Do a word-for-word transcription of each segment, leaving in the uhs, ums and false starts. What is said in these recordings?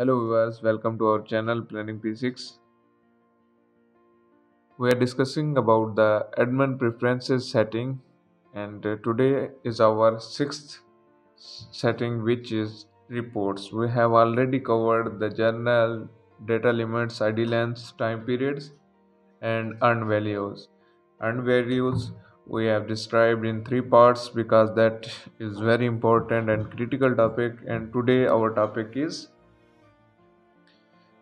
Hello viewers, welcome to our channel Planning P six. We are discussing about the admin preferences setting, and today is our sixth setting, which is reports. We have already covered the journal, data limits, I D lengths, time periods and earned values. Earned values we have described in three parts because that is very important and critical topic, and today our topic is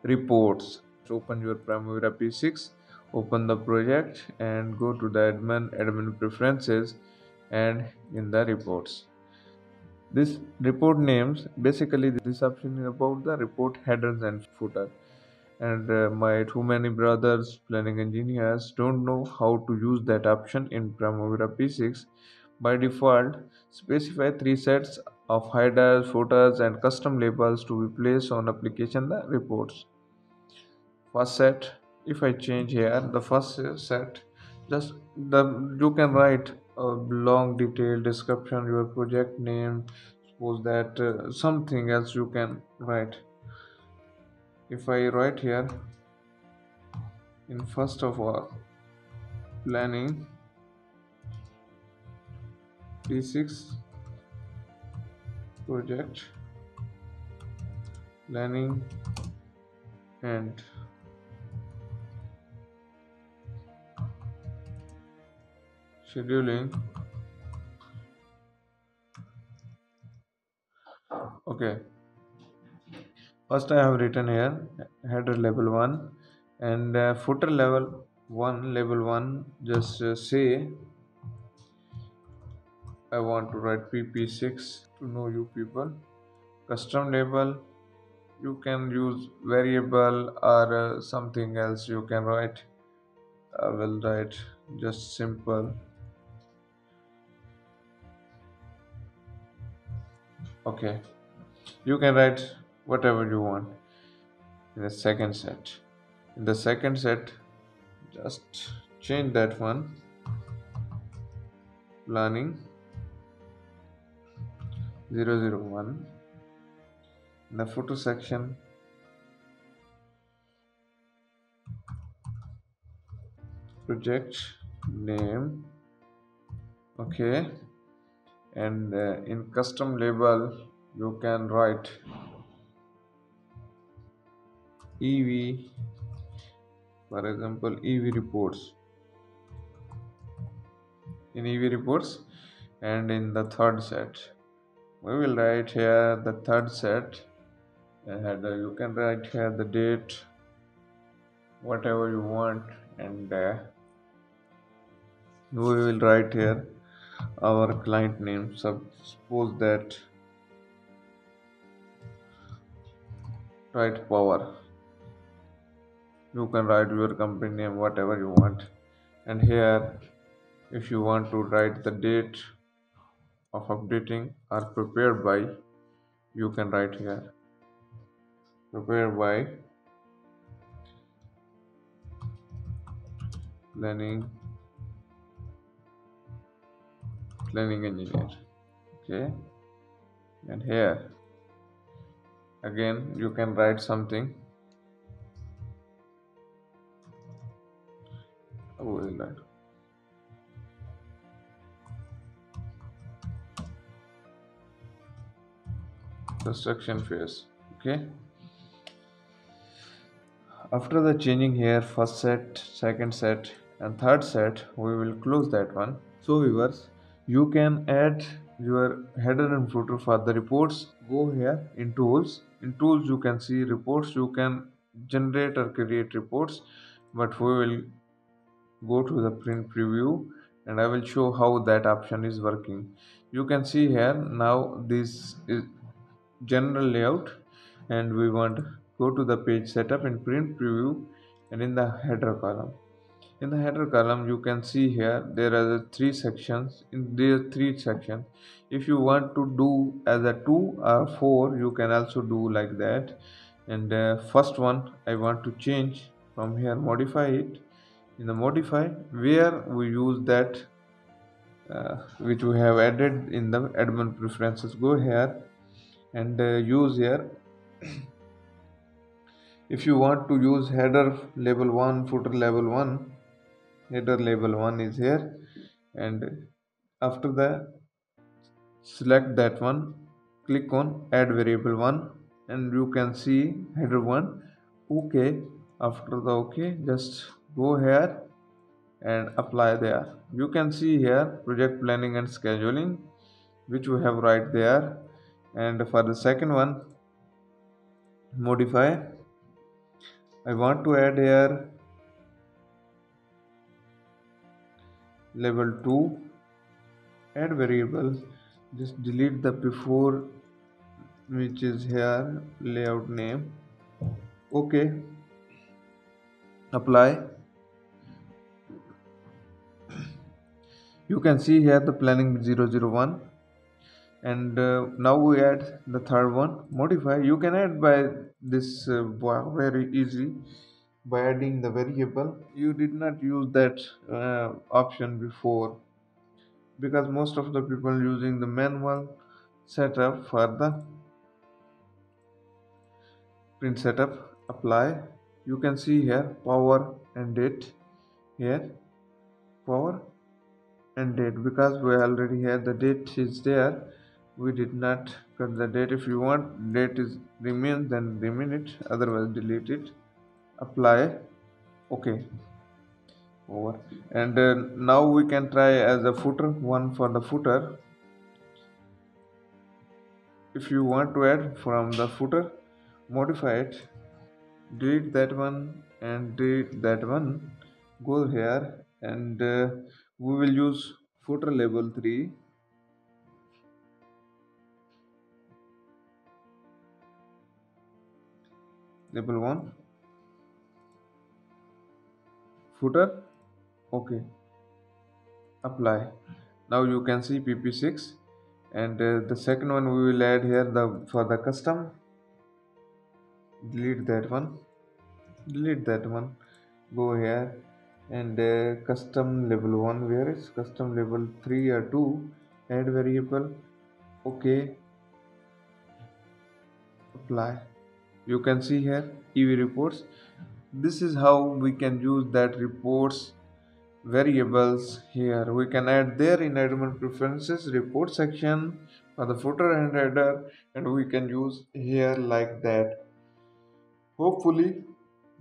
reports. Open your Primavera P six, open the project and go to the admin admin preferences, and in the reports, this report names, basically this option is about the report headers and footer, and uh, my too many brothers planning engineers don't know how to use that option in Primavera P six. By default, specify three sets of headers, footers and custom labels to be placed on application the reports. First set, if I change here the first set, just the you can write a long detailed description, your project name, suppose that uh, something else you can write. If I write here in first of all planning P six project planning and scheduling. Okay, first I have written here header level one and uh, footer level one. Level one, just uh, say I want to write P P six to know you people. Custom label, you can use variable or uh, something else you can write. I will write just simple. Okay, you can write whatever you want in the second set. In the second set, just change that one, planning zero zero one. In the photo section, project name. Okay, and uh, in custom label you can write E V, for example E V reports, in E V reports. And in the third set we will write here the third set header. You can write here the date, whatever you want, and uh, we will write here our client name. Suppose that write power. You can write your company name, whatever you want. And here, if you want to write the date of updating or prepared by, you can write here prepared by planning planning engineer. Okay, and here again you can write something. I will write construction phase. Okay, after the changing here first set, second set and third set, we will close that one. So viewers, you can add your header and footer for the reports. Go here in tools. In tools you can see reports. You can generate or create reports, but we will go to the print preview and I will show how that option is working. You can see here now this is general layout, and we want to go to the page setup in print preview, and in the header column. In the header column you can see here there are the three sections. In these three sections, if you want to do as a two or four, you can also do like that. And uh, first one I want to change from here, modify it. In the modify, where we use that uh, which we have added in the admin preferences, go here and uh, use here If you want to use header label one, footer label one, header label one is here, and after that select that one, click on add variable one, and you can see header one. Okay, after the okay, just go here and apply there. You can see here project planning and scheduling, which we have right there. And for the second one, modify, I want to add here level two, add variable, just delete the before which is here layout name. Okay, apply. You can see here the planning zero zero one, and uh, now we add the third one, modify. You can add by this uh, very easy by adding the variable. You did not use that uh, option before, because most of the people using the manual setup for the print setup. Apply. You can see here power and date, here power and date, because we already have the date is there, we did not cut the date. If you want date is remain, then remain it, otherwise delete it. Apply. Okay, over. And uh, now we can try as a footer one. For the footer, if you want to add from the footer, modify it, delete that one and delete that one, go here, and uh, we will use footer label three. Label one, footer. Okay, apply. Now you can see P P six, and uh, the second one we will add here the for the custom. Delete that one, delete that one, go here, and uh, custom level one, where is custom level three or two, add variable. Okay, apply. You can see here E V reports. This is how we can use that reports variables. Here we can add their environment preferences report section for the footer and header, and we can use here like that. Hopefully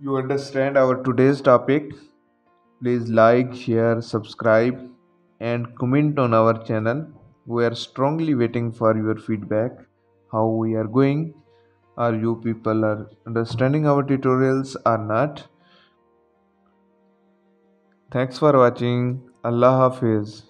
you understand our today's topic. Please like, share, subscribe and comment on our channel. We are strongly waiting for your feedback, how we are going, are you people are understanding our tutorials or not. Thanks for watching. Allah Hafiz.